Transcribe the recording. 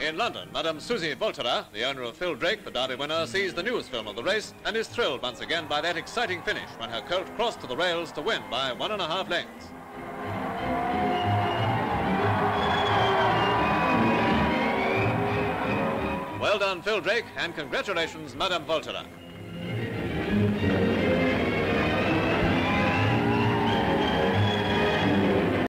In London, Madame Susie Volterra, the owner of Phil Drake, the Derby winner, sees the news film of the race and is thrilled once again by that exciting finish when her colt crossed to the rails to win by 1.5 lengths. Well done, Phil Drake, and congratulations, Madame Volterra.